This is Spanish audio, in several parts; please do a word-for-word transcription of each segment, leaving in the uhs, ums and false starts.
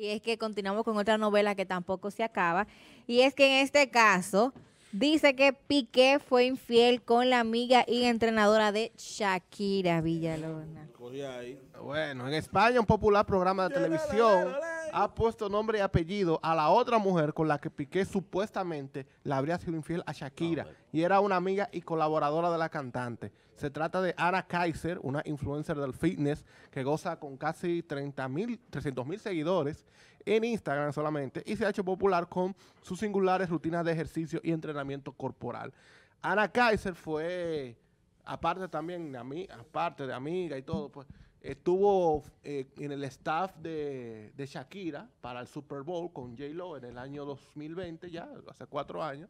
Y es que continuamos con otra novela que tampoco se acaba. Y es que en este caso dice que Piqué fue infiel con la amiga y entrenadora de Shakira, Villalona. Bueno, en España un popular programa de televisión ha puesto nombre y apellido a la otra mujer con la que Piqué supuestamente le habría sido infiel a Shakira. Y era una amiga y colaboradora de la cantante. Se trata de Anna Kaiser, una influencer del fitness que goza con casi trescientos mil seguidores en Instagram solamente, y se ha hecho popular con sus singulares rutinas de ejercicio y entrenamiento corporal. Anna Kaiser fue, aparte también de amiga, aparte de amiga y todo, pues estuvo eh, en el staff de, de Shakira para el Super Bowl con J-Lo en el año dos mil veinte, ya hace cuatro años.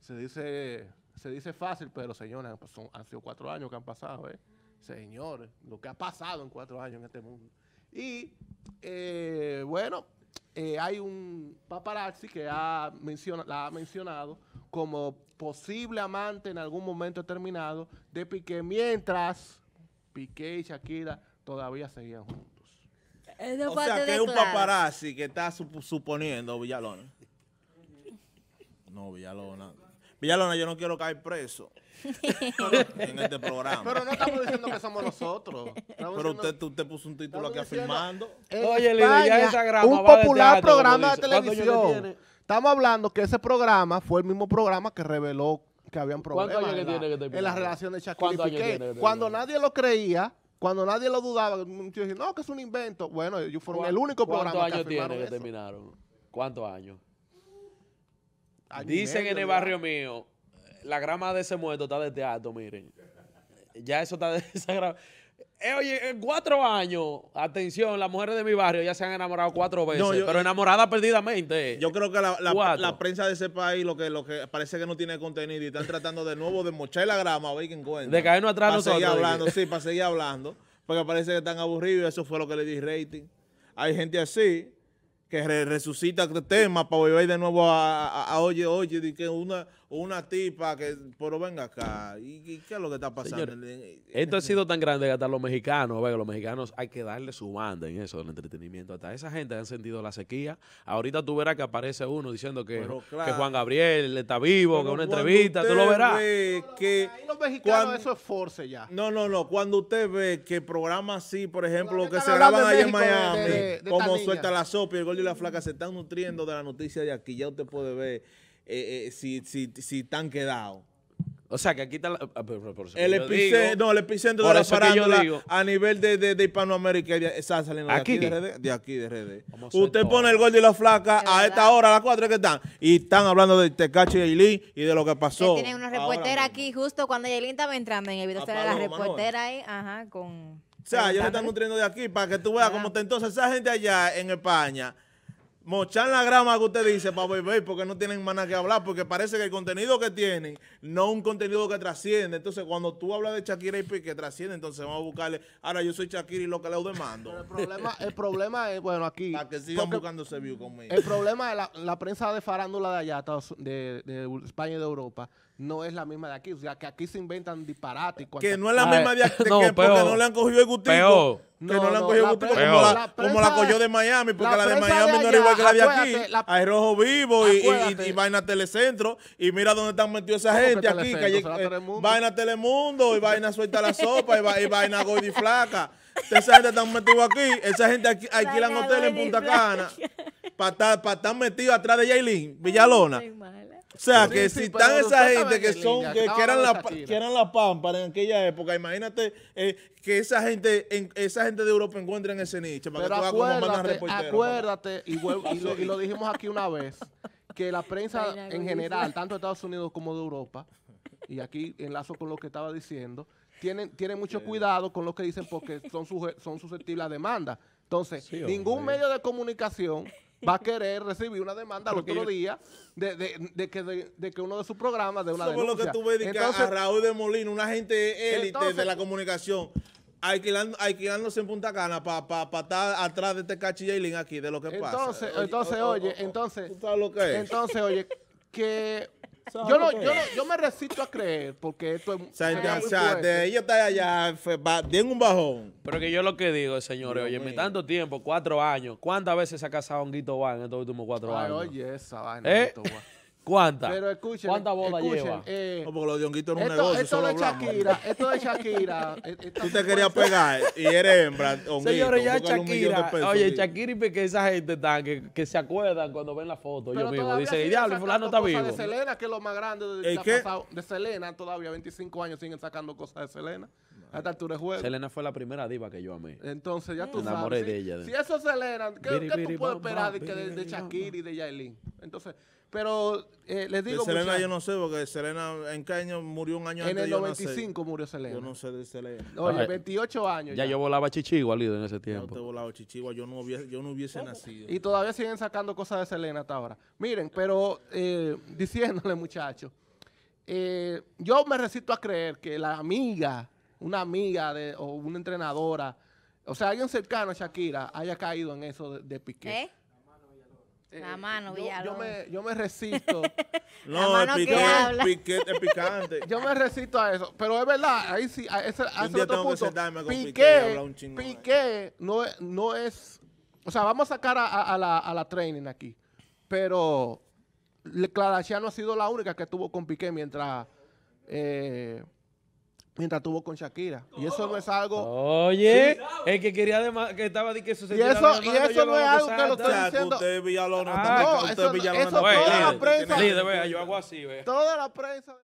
Se dice, se dice fácil, pero señores, pues son, han sido cuatro años que han pasado, ¿eh? Señores, lo que ha pasado en cuatro años en este mundo. Y, eh, bueno, eh, hay un paparazzi que ha menciona, la ha mencionado como posible amante en algún momento determinado de Piqué, mientras Piqué y Shakira todavía seguían juntos. Eso o sea, que es un claro. paparazzi que está sup suponiendo Villalona. No, Villalona. Villalona, yo no quiero caer preso en este programa. Pero no estamos diciendo que somos nosotros. Estamos Pero usted, usted puso un título aquí afirmando. Oye, Lidia, ya esa grama un va popular teatro, programa de televisión. Estamos hablando que ese programa fue el mismo programa que reveló que habían problemas en, que tiene que en la relación de Shakira y Piqué. Cuando nadie lo creía, cuando nadie lo dudaba, muchos decían, no, que es un invento. Bueno, ellos fueron el único programa que afirmaron eso. ¿Cuántos años tiene que terminaron? ¿Cuántos años? Dicen en el barrio mío, la grama de ese muerto está de teatro, miren. Ya eso está de esa grama. Eh, oye, en cuatro años, atención, las mujeres de mi barrio ya se han enamorado cuatro veces, no, yo, pero enamoradas perdidamente. Yo creo que la, la, la prensa de ese país lo que, lo que parece que no tiene contenido y están tratando de nuevo de mochar la grama, a ver qué encuentran. De caernos atrás para nosotros. Para seguir hablando, sí, para seguir hablando, porque parece que están aburridos y eso fue lo que le di rating. Hay gente así que re resucita temas para volver de nuevo a, a, a oye, oye, de que una, una tipa que, pero venga acá, ¿y, y qué es lo que está pasando? Señor, esto ha sido tan grande que hasta los mexicanos, venga, los mexicanos hay que darle su banda en eso del entretenimiento, hasta esa gente han sentido la sequía, ahorita tú verás que aparece uno diciendo que, pero, claro, que Juan Gabriel está vivo, pero que una entrevista, tú lo verás. Que los mexicanos cuando, eso es force ya. No, no, no, cuando usted ve que programas así, por ejemplo, que se graban allá en Miami, de, de, de como Suelta la Sopa y el Gordo y la Flaca se están nutriendo de la noticia de aquí, ya usted puede ver eh, eh, si, si, si están quedados. O sea, que aquí está la, por, por el, epicentro, digo, no, el epicentro de la farándula a nivel de, de, de Hispanoamérica está saliendo de aquí, de R D. De aquí, de R D. Usted todo. Pone el Gordo y la Flaca es a verdad. Esta hora, a las cuatro que están, y están hablando de Tecachi y Yailín y de lo que pasó. Tienen una reportera ahora, aquí justo cuando Yailín estaba entrando en el video, estaba la reportera ahí, ajá, con... O sea, ellos se están nutriendo de aquí para que tú veas cómo está entonces esa gente allá en España. Mochan la grama que usted dice para volver porque no tienen más nada que hablar, porque parece que el contenido que tienen no es un contenido que trasciende. Entonces, cuando tú hablas de Shakira y Piqué trasciende, entonces vamos a buscarle. Ahora yo soy Shakira y lo que le demando. Pero el problema, el problema es, bueno, aquí. Para que sigan buscándose view conmigo. El problema es la, la prensa de farándula de allá, de, de España y de Europa. No es la misma de aquí, o sea, que aquí se inventan disparates. Que no es la misma de aquí, no, que porque no le han cogido el gustico. Peor. Que no, no le han cogido no, el gustico como la, como la cogió de Miami, porque la, la de Miami de allá, no era igual que la de aquí. La, hay Rojo Vivo y, y, y, y vaina Telecentro, y mira dónde están metidos esa gente aquí. Que hay, eh, vaina Telemundo, y vaina Suelta la Sopa, y, va, y vaina Gordo y Flaca. Entonces, esa gente está metida aquí, esa gente aquí, alquilan hoteles en Punta Cana para pa estar metidos atrás de Yailín, Villalona. O sea, sí, que sí, si están esa gente que son que, no, que eran no, la que eran la pámpara en aquella época, imagínate eh, que esa gente en, esa gente de Europa encuentren ese nicho. Para Pero que acuérdate, como acuérdate y, vuelvo, y, lo, y lo dijimos aquí una vez, que la prensa en general, tanto de Estados Unidos como de Europa, y aquí enlazo con lo que estaba diciendo, tienen, tienen mucho yeah. cuidado con lo que dicen porque son, suje, son susceptibles a demanda. Entonces, sí, ningún hombre. medio de comunicación va a querer recibir una demanda al otro día de, de, de, que, de, de que uno de sus programas de una denuncia. Eso es lo que tú ves entonces, a Raúl de Molina, una gente élite entonces, de la comunicación, alquilando, alquilándose en Punta Cana para pa, pa estar atrás de este Tecachi y Yailín aquí, de lo que entonces, pasa. Entonces, oye, entonces, oye, entonces, ¿tú sabes lo que es? Entonces, oye, que Yo, no, yo, no, yo me resisto a creer, porque esto es... O sea, ya, o sea de ella está allá, tiene un bajón. Pero que yo lo que digo, señores, oye, en tanto tiempo, cuatro años, ¿cuántas veces se ha casado un Guito Van en estos últimos cuatro Ay, años? Oye, esa vaina, ¿eh? Guito Van. ¿Cuántas? Pero escuchen, ¿cuántas bodas lleva? Eh, no, porque lo de Honguito era un esto, negocio, esto de Shakira, esto de Shakira. Tú te querías pegar y eres hembra, Honguito. Señores, ya Shakira, oye, Shakira y Piqué, esa gente están que, que se acuerdan cuando ven la foto. Pero yo mismo dicen, diablo, fulano está vivo. De Selena, que es lo más grande de, de, ¿qué? Pasado, de Selena, todavía veinticinco años siguen sacando cosas de Selena. A esta altura de juego. Selena fue la primera diva que yo amé. Entonces ya tú sabes. Me enamoré de ella. Si eso es Selena, ¿qué tú puedes esperar de Shakira y de Yailín? Entonces... Pero eh, les digo... De Selena muchas... yo no sé, porque Selena en qué año murió un año en antes de yo En el noventa y cinco no sé. Murió Selena. Yo no sé de Selena. Oye, no, veintiocho años ya. Ya yo volaba chichigua, Lido, en ese tiempo. Yo te volaba chichigua, yo no hubiese, yo no hubiese nacido. Y todavía siguen sacando cosas de Selena hasta ahora. Miren, pero eh, diciéndole, muchachos, eh, yo me resisto a creer que la amiga, una amiga de, o una entrenadora, o sea, alguien cercano a Shakira haya caído en eso de, de Piqué. ¿Eh? Eh, la mano, yo, yo, me, yo me resisto. No, la mano el, pique, el, pique, el picante. Yo me resisto a eso. Pero es verdad, ahí sí, a ese, a ese otro punto. Piqué, Piqué, un Piqué no, no es... O sea, vamos a sacar a, a, a, la, a la training aquí. Pero Clarachia no ha sido la única que tuvo con Piqué mientras... Eh, Mientras estuvo con Shakira. Oh. Y eso no es algo... Oye, sí, el que quería además... Que estaba de que sucediera... Y eso, y mano, eso no es algo que lo estoy diciendo... Usted Villalona... Ah, no, usted eso, Villalona, eso toda la prensa... Líder, vea, yo hago así, vea. Toda la prensa...